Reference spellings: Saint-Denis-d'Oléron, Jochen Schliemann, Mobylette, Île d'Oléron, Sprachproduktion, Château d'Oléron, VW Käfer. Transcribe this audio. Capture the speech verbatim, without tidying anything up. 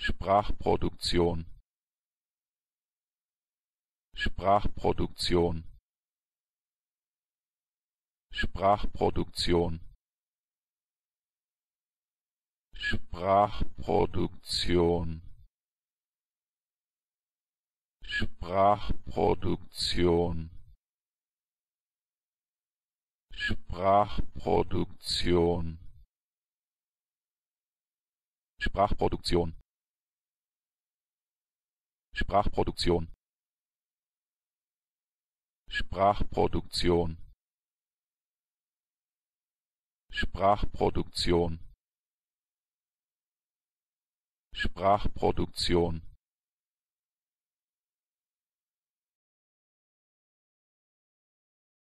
Sprachproduktion. Sprachproduktion. Sprachproduktion. Sprachproduktion. Sprachproduktion. Sprachproduktion. Sprachproduktion. Sprachproduktion. Sprachproduktion. Sprachproduktion. Sprachproduktion.